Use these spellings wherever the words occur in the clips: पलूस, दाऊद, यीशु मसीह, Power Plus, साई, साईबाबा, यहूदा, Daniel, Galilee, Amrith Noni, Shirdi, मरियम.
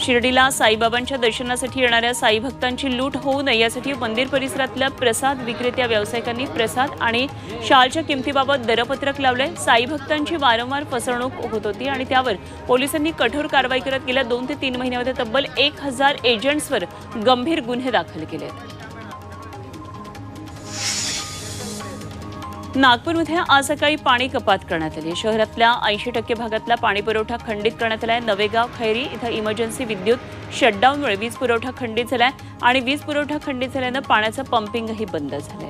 शिर्डीला साईबाबांच्या दर्शनासाठी येणाऱ्या साई भक्तांची लूट होऊ नये यासाठी मंदिर परिसरातल्या प्रसाद विक्रेत्या व्यावसायिकांनी प्रसाद आणि शालच्या किमतीबाबत दरपत्रक लावले। साई भक्तांची वारंवार फसवणूक होत होती आणि त्यावर पोलिसांनी कठोर कारवाई करत गेल्या 2 ते 3 महिन्यांमध्ये तब्बल 1000 एजंट्सवर गंभीर गुन्हे दाखल केले। नागपूर मध्ये आज सकाळी पाणी कपात करण्यात आली। शहरातल्या 80% भागातला पाणी पुरवठा खंडित करण्यात आलाय। नवेगाव खैरी इथे इमर्जन्सी विद्युत शटडाऊन मुळे वीज पुरवठा खंडित झालाय आणि वीज पुरवठा खंडित झाल्याने पाण्याचं पंपिंगही बंद झालंय।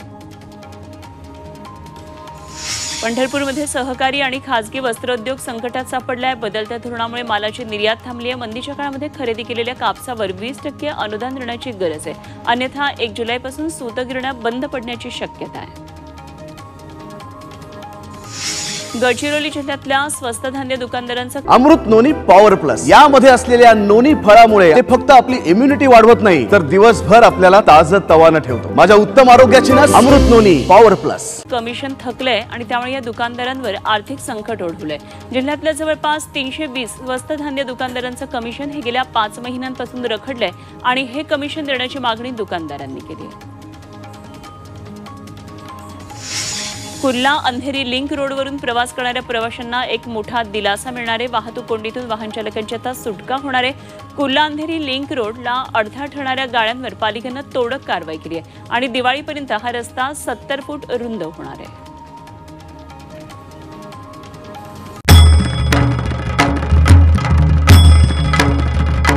पंढरपूर मध्ये सहकारी आणि खासगी वस्त्रोद्योग संकटात सापडलाय। बदलत्या धोरणामुळे मालाची निर्यात थांबली आहे। मंदीच्या काळामध्ये खरेदी केलेल्या कापसावर 20% अनुदान देण्याची गरज आहे, अन्यथा 1 जुलैपासून सूतगिरण्या बंद पडण्याची शक्यता आहे। गडचिरोली जिल्ह्यातल्या स्वस्त धान्य दुकानदारांचा अमृत नोनी पॉवर प्लस यामध्ये असलेल्या नोनी फळामुळे ते फक्त आपली इम्युनिटी वाढवत नाही तर दिवसभर आपल्याला ताजं तवानं ठेवतो। माझ्या उत्तम आरोग्याची ना Amrut noni power plus. Commission थकलंय आणि त्यामुळे या दुकानदारांवर आर्थिक संकट ओढवलंय। जिल्ह्यातल्या जवळपास 320 स्वस्त धान्य दुकानदारांचं कमिशन हे गेल्या 5 महिन्यांपासून रखडलंय आणि हे कमिशन देण्याची मागणी दुकानदारांनी केली आहे। कुर्ला अंधेरी लिंक रोडवरून प्रवास करणाऱ्या प्रवाशांना एक मोठा दिलासा मिळणार आहे। वाहतूक कोंडीतून वाहन चालकांची आता सुटका होणार आहे। कुर्ला अंधेरी लिंक रोडला अडथळा ठरणाऱ्या गाड्यांवर पालिकेने तोडक कारवाई केली आहे आणि दिवाळीपर्यंत हा रस्ता 70 फूट रुंद होणार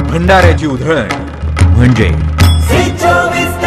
आहे। भंडाऱ्याची उधळण म्हणजे